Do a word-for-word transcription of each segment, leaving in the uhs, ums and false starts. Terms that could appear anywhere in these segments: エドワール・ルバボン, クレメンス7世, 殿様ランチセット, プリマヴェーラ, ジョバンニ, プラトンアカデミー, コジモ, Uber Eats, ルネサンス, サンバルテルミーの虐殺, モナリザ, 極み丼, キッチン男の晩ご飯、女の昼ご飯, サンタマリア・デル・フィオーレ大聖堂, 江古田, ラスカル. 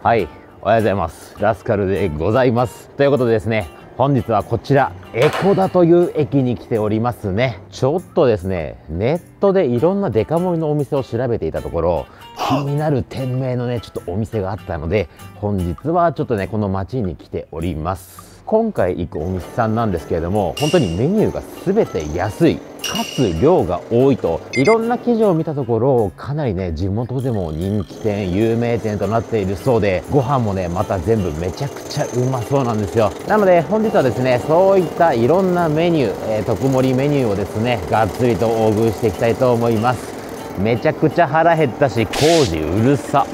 はい、おはようございます。ラスカルでございます。ということでですね、本日はこちら、江古田という駅に来ておりますね。ちょっとですね、ネットでいろんなデカ盛りのお店を調べていたところ、気になる店名のね、ちょっとお店があったので、本日はちょっとね、この街に来ております。今回行くお店さんなんですけれども、本当にメニューが全て安い。かつ量が多いといろんな記事を見たところ、かなりね地元でも人気店、有名店となっているそうで、ご飯もねまた全部めちゃくちゃうまそうなんですよ。なので本日はですね、そういったいろんなメニュー、えー、特盛りメニューをですねがっつりと大食いしていきたいと思います。めちゃくちゃ腹減ったし、工事うるさ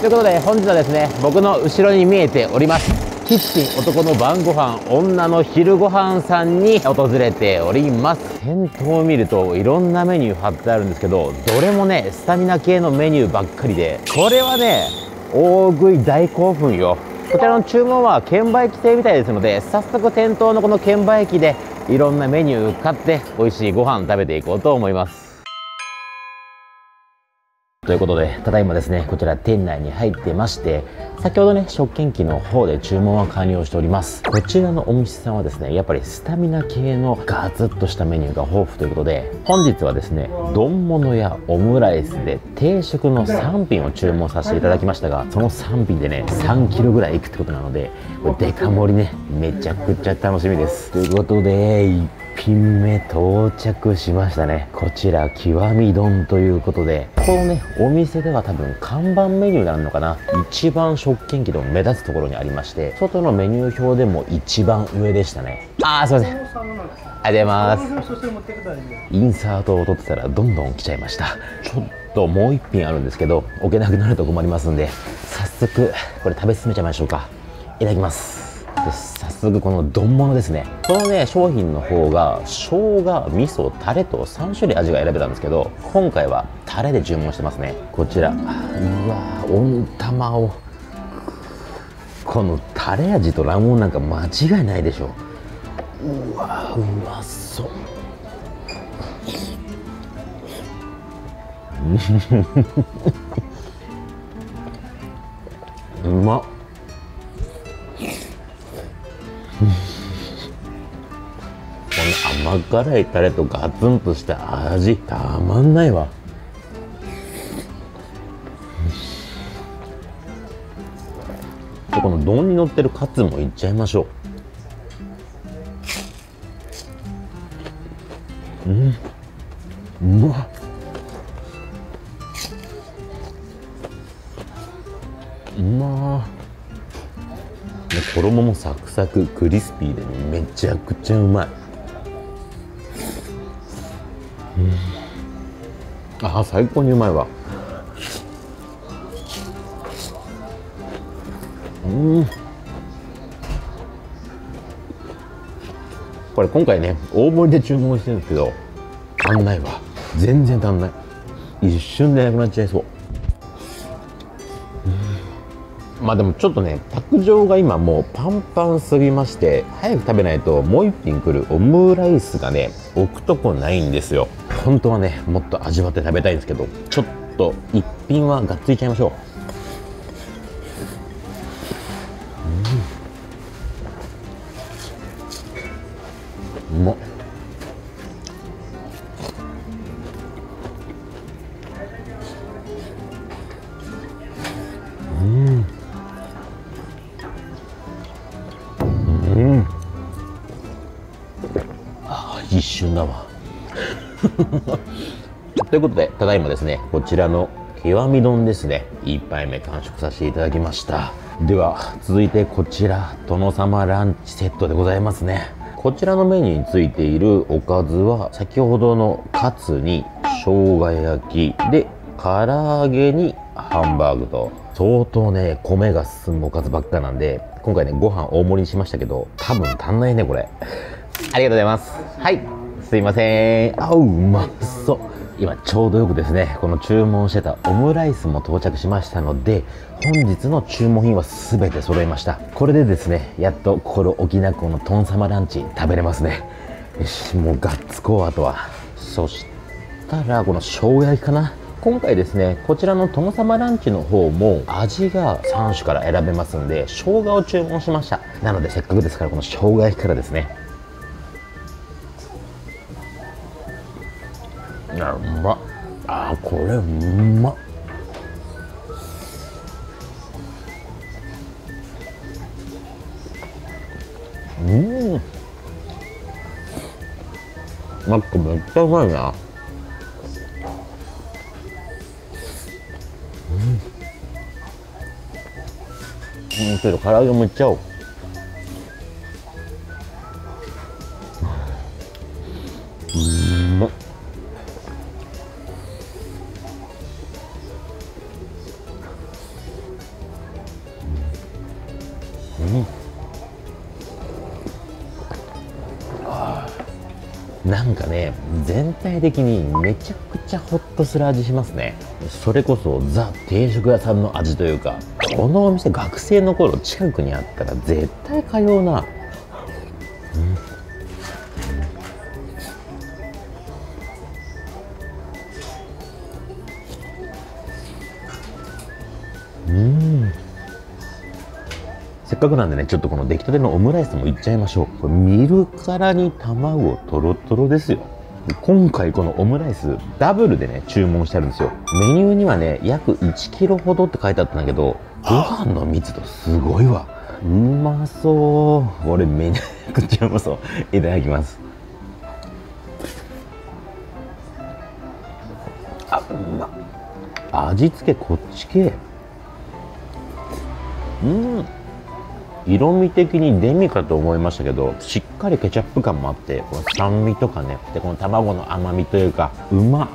ということで、本日はですね、僕の後ろに見えておりますキッチン男の晩ご飯、女の昼ご飯さんに訪れております。店頭を見るといろんなメニュー貼ってあるんですけど、どれもねスタミナ系のメニューばっかりで、これはね大食い大興奮よ。こちらの注文は券売機制みたいですので、早速店頭のこの券売機でいろんなメニュー買って美味しいご飯食べていこうと思います。ということで、ただいまですねこちら店内に入ってまして、先ほどね食券機の方で注文は完了しております。こちらのお店さんはですね、やっぱりスタミナ系のガツッとしたメニューが豊富ということで、本日はですね丼物やオムライスで定食のさん品を注文させていただきましたが、そのさん品でねさんキロぐらいいくってことなので、これデカ盛りねめちゃくちゃ楽しみです。ということで、いち品目到着しましたね。こちら極み丼ということで、このねお店では多分看板メニューになるのかな、一番食券機でも目立つところにありまして、外のメニュー表でも一番上でしたね。ああすいません、ありがとうございます。インサートを撮ってたらどんどん来ちゃいました。ちょっともう一品あるんですけど、置けなくなると困りますんで、早速これ食べ進めちゃいましょうか。いただきます。で早速この丼物ですね、このね商品の方が生姜、味噌、タレとさん種類味が選べたんですけど、今回はタレで注文してますね。こちら、うわ温玉を、このタレ味と卵黄なんか間違いないでしょう。うわうまそううまっこの甘辛いタレとガツンとした味、たまんないわ。でこの丼に乗ってるカツもいっちゃいましょう。うん、うまっ。うまー。衣もサクサククリスピーでめちゃくちゃうまい、うん、あー最高にうまいわ。うんこれ今回ね大盛りで注文してるんですけど、足んないわ、全然足んない、一瞬でなくなっちゃいそう。まあでもちょっとね卓上が今もうパンパンすぎまして、早く食べないともう一品来るオムライスがね置くとこないんですよ。本当はねもっと味わって食べたいんですけど、ちょっと一品はがっついちゃいましょう。うん、うまっ。一瞬だわということで、ただいまですねこちらの極み丼ですね、いち杯目完食させていただきました。では続いてこちら殿様ランチセットでございますね。こちらのメニューについているおかずは、先ほどのカツに生姜焼きで唐揚げにハンバーグと、相当ね米が進むおかずばっかなんで、今回ねご飯大盛りにしましたけど、多分足んないねこれありがとうございます。はい、すいません。あうまそう。今ちょうどよくですねこの注文してたオムライスも到着しましたので、本日の注文品は全て揃えました。これでですねやっと心置きなくの殿様ランチ食べれますね。よし、もうガッツこう。あとはそししたらこの生姜焼きかな。今回ですね、こちらの殿様ランチの方も味がさん種から選べますんで、生姜を注文しました。なのでせっかくですからこの生姜焼きからですね。いや、うまっ。あー、これうまっ。うん、マックめっちゃうまいな。うん、ちょっと唐揚げもいっちゃおう。うん、うん、なんかね、全体的にめちゃくちゃホッとする味しますね。それこそザ定食屋さんの味というか、このお店学生の頃近くにあったら絶対通うな。うん、うん、せっかくなんでね、ちょっとこの出来たてのオムライスもいっちゃいましょう。これ見るからに卵トロトロですよ。今回このオムライスダブルでね注文してあるんですよ。メニューにはね約いちキロほどって書いてあったんだけど、ご飯の密度すごいわ。うまそう。俺めちゃくちゃうまそう。いただきます。あ、うまっ。味付けこっち系。うん、色味的にデミかと思いましたけど、しっかりケチャップ感もあって、この酸味とかね、でこの卵の甘みというか、うまっ。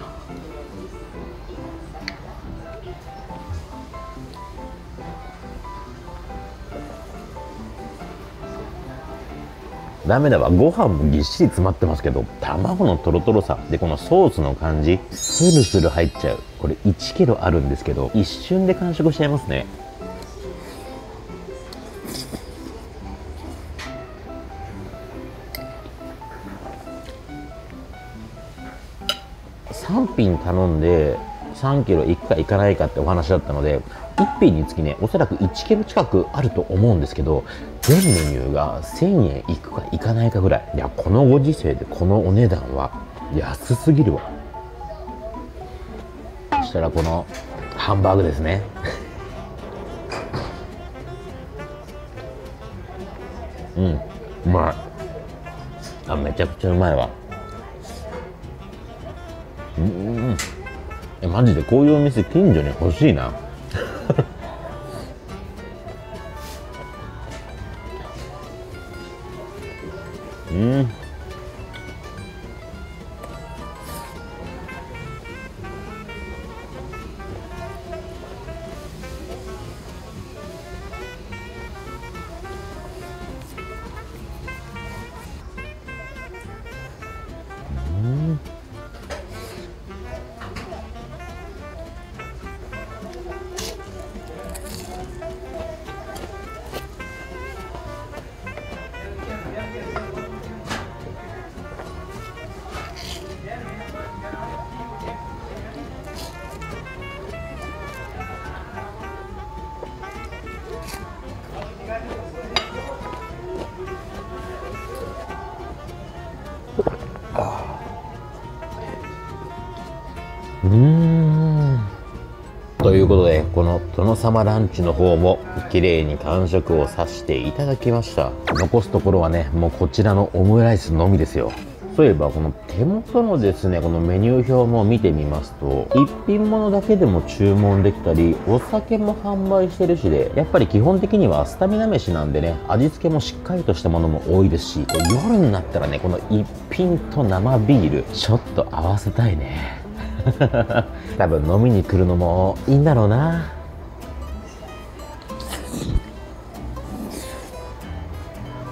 ダメだわ、ご飯もぎっしり詰まってますけど、卵のとろとろさでこのソースの感じ、スルスル入っちゃう。これいちキロあるんですけど、一瞬で完食しちゃいますね。さんぴん頼んでさんキロいくかいかないかってお話だったので、いっぴんにつきねおそらくいちキロ近くあると思うんですけど、全メニューがせんえんいくかいかないかぐらい。いや、このご時世でこのお値段は安すぎるわ。そしたらこのハンバーグですね。うん、うまい。あ、めちゃくちゃうまいわ。うん、え、マジでこういうお店近所に欲しいな。うん、うーん、ということでこの殿様ランチの方も綺麗に完食をさせていただきました。残すところはね、もうこちらのオムライスのみですよ。そういえばこの手元のですね、このメニュー表も見てみますと、一品物だけでも注文できたり、お酒も販売してるしで、やっぱり基本的にはスタミナ飯なんでね、味付けもしっかりとしたものも多いですし、夜になったらねこの一品と生ビールちょっと合わせたいね。多分飲みに来るのもいいんだろうな。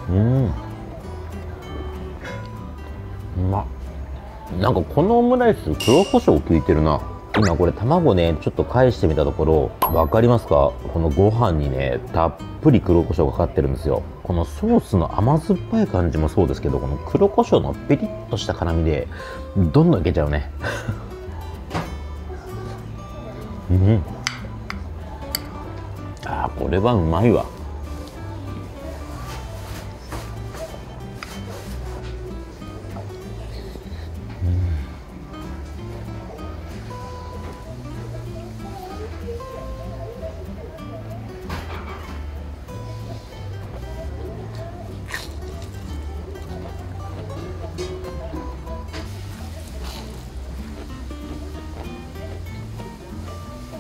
うん、うまっ。なんかこのオムライス黒胡椒効いてるな。今これ卵ねちょっと返してみたところ、分かりますか、このご飯にねたっぷり黒胡椒がかかってるんですよ。このソースの甘酸っぱい感じもそうですけど、この黒胡椒のピリッとした辛みでどんどんいけちゃうね。うん、あーこれはうまいわ。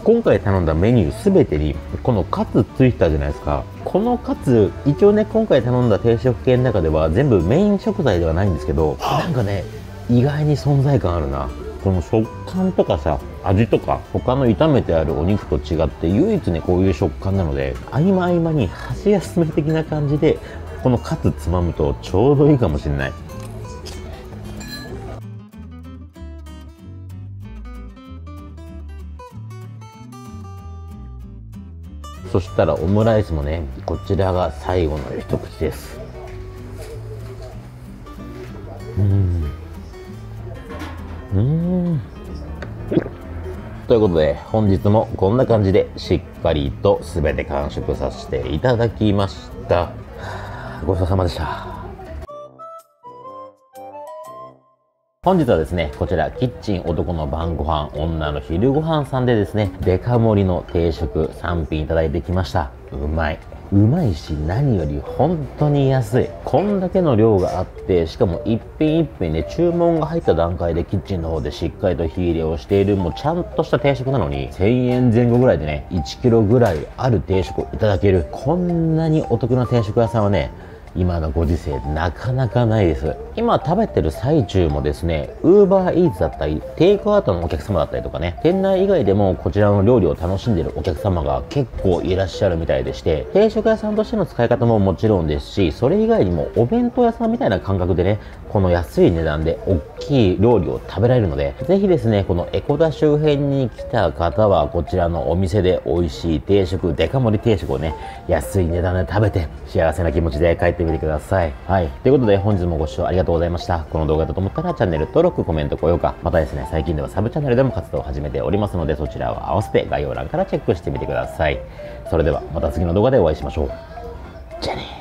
今回頼んだメニューすべてにこのカツついてたじゃないですか。このカツ一応ね、今回頼んだ定食系の中では全部メイン食材ではないんですけど、なんかね意外に存在感あるな。この食感とかさ、味とか他の炒めてあるお肉と違って唯一ねこういう食感なので、合間合間に箸休め的な感じでこのカツつまむとちょうどいいかもしれない。そしたらオムライスもね、こちらが最後の一口です。うんうん、ということで本日もこんな感じでしっかりと全て完食させていただきました。ごちそうさまでした。本日はですね、こちら、キッチン男の晩ご飯、女の昼ご飯さんでですね、デカ盛りの定食さんぴんいただいてきました。うまい。うまいし、何より本当に安い。こんだけの量があって、しかも一品一品で、ね、注文が入った段階でキッチンの方でしっかりと火入れをしている、もうちゃんとした定食なのに、せんえんぜん後ぐらいでね、いちキロぐらいある定食をいただける。こんなにお得な定食屋さんはね、今のご時世なかなかないです。今食べてる最中もですね、 Uber Eats だったりテイクアウトのお客様だったりとかね、店内以外でもこちらの料理を楽しんでるお客様が結構いらっしゃるみたいでして、定食屋さんとしての使い方ももちろんですし、それ以外にもお弁当屋さんみたいな感覚でね、この安い値段で大きい料理を食べられるので、ぜひですね、この江古田周辺に来た方はこちらのお店で美味しい定食、デカ盛り定食をね、安い値段で食べて幸せな気持ちで帰ってみてください。はい。ということで本日もご視聴ありがとうございました。この動画だと思ったらチャンネル登録、コメント、高評価。またですね、最近ではサブチャンネルでも活動を始めておりますので、そちらを合わせて概要欄からチェックしてみてください。それではまた次の動画でお会いしましょう。じゃあね。